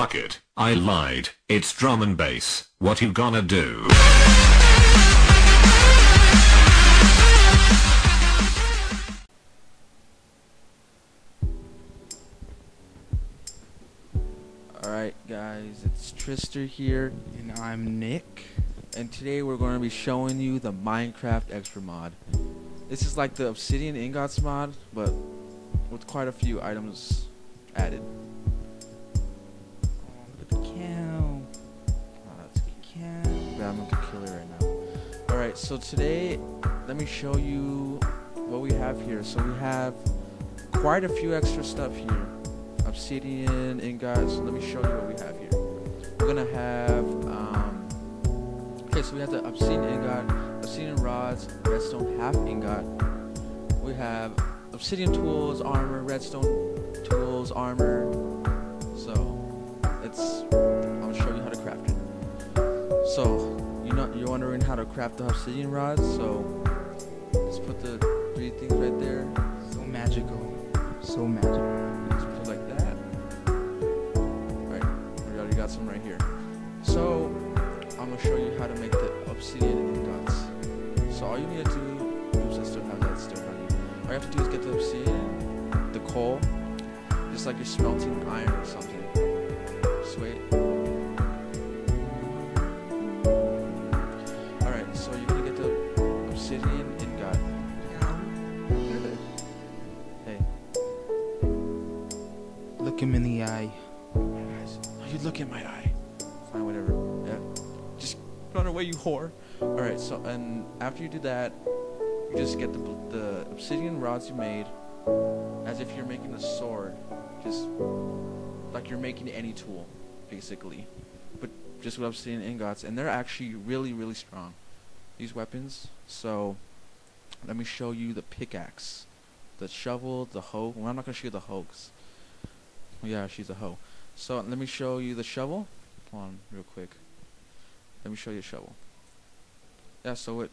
Fuck it, I lied. It's drum and bass. What you gonna do? Alright guys, it's Trister here, and I'm Nick, and today we're going to be showing you the Minecraft Extra Mod. This is like the Obsidian Ingots mod, but with quite a few items added. Look at the cow. Oh, that's a cow. Yeah, I'm going to kill it right now. Alright, so today, let me show you what we have here. So we have quite a few extra stuff here. Obsidian ingots. Let me show you what we have here. We're gonna have okay, so we have the obsidian ingot, obsidian rods, redstone half ingot. We have obsidian tools, armor, redstone tools, armor. So I'll show you how to craft it. So you're wondering how to craft the obsidian rods. So let's put the three things right there. So magical. So magical. Some right here. So I'm gonna show you how to make the obsidian ingots. So all you need to do, oops, I still have that still running. All you have to do is get the obsidian, the coal, just like you're smelting iron or something. Just wait. Alright, so you're gonna get the obsidian ingot. Hey. Look him in the eye. You look in my eye. Fine, whatever. Yeah. Just run away, you whore. Alright, so, and after you do that, you just get the obsidian rods you made, as if you're making a sword. Just like you're making any tool, basically. But just with obsidian ingots. And they're actually really, really strong, these weapons. So, let me show you the pickaxe, the shovel, the hoe. Well, I'm not going to show you the hoe, because, yeah, she's a hoe. So let me show you the shovel. Hold on real quick. Let me show you the shovel. Yeah, so it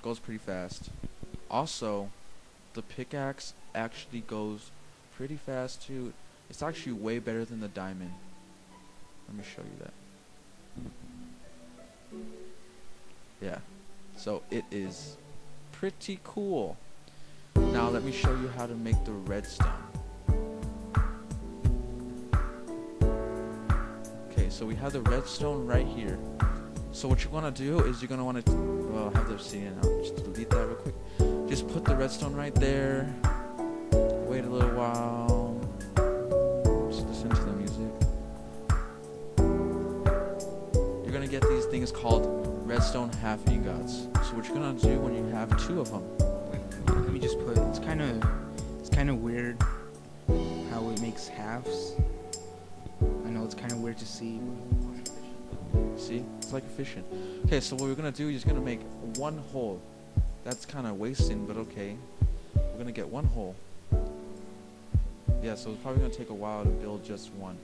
goes pretty fast. Also, the pickaxe actually goes pretty fast too. It's actually way better than the diamond. Let me show you that. Yeah, so it is pretty cool. Now let me show you how to make the redstone. So we have the redstone right here. So what you're gonna do is you're gonna want to, well, have the obsidian. I'll just delete that real quick. Just put the redstone right there. Wait a little while. Just listen to the music. You're gonna get these things called redstone half ingots. So what you're gonna do when you have two of them? Wait, let me just put. It's kind of weird how it makes halves. It's kind of weird to see. See? It's like fishing. Okay, so what we're going to do is going to make one hole. That's kind of wasting, but okay. We're going to get one hole. Yeah, so it's probably going to take a while to build just one.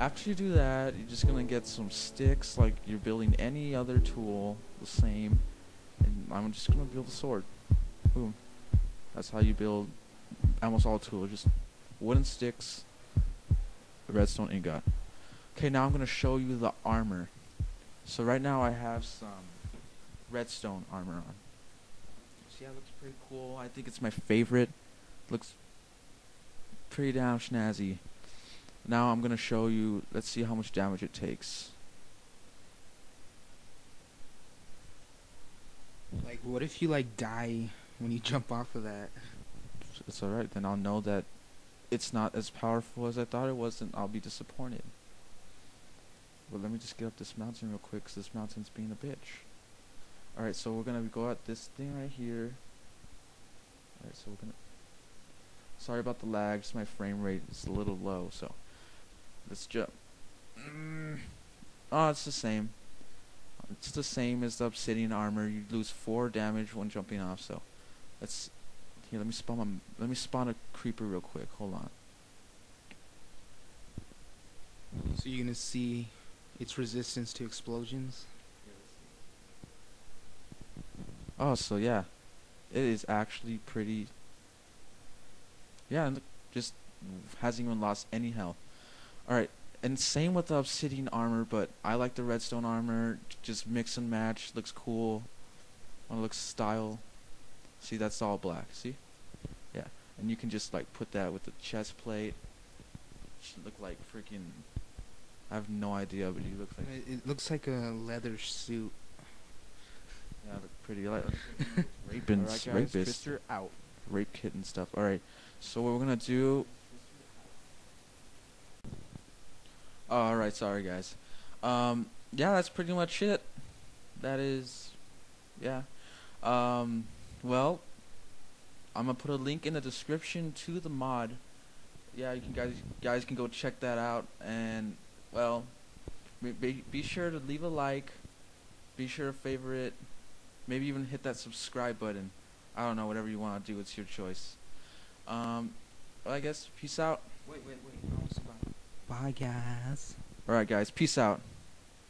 After you do that, you're just going to get some sticks like you're building any other tool, the same. And I'm just going to build a sword. Boom. That's how you build almost all tools. Just wooden sticks, redstone ingot. Okay, now I'm going to show you the armor. So right now I have some redstone armor on. See how it looks pretty cool? I think it's my favorite. Looks pretty damn snazzy. Now I'm going to show you, let's see how much damage it takes. Like, what if you like die when you jump off of that? It's alright, then I'll know that it's not as powerful as I thought it was, and I'll be disappointed. But let me just get up this mountain real quick, because this mountain's being a bitch. Alright, so we're going to go at this thing right here. Alright, so we're going to... Sorry about the lag, just my frame rate is a little low, so... Let's jump. Oh, it's the same. It's the same as the obsidian armor. You lose 4 damage when jumping off, so... Let's... Here, let me spawn a creeper real quick. Hold on. So you're gonna see its resistance to explosions. Oh, so yeah, it is actually pretty. Yeah, and just hasn't even lost any health. All right, And same with the obsidian armor, but I like the redstone armor. Just mix and match. Looks cool. Wanna look style. See, that's all black. See? Yeah. And you can just like put that with the chest plate. Should look like freaking. I have no idea, but you look like. It looks like a leather suit. Yeah, I look pretty like rapist. All right, guys, Trister out. Rape kit and stuff. All right. So what we're gonna do. Alright, sorry guys. Yeah, that's pretty much it. That is, yeah. Well, I'm gonna put a link in the description to the mod. Yeah, you can guys can go check that out. And well, be sure to leave a like. Be sure to favorite. Maybe even hit that subscribe button. I don't know, whatever you want to do, it's your choice. Well, I guess peace out. Wait. Bye guys. Alright guys, peace out.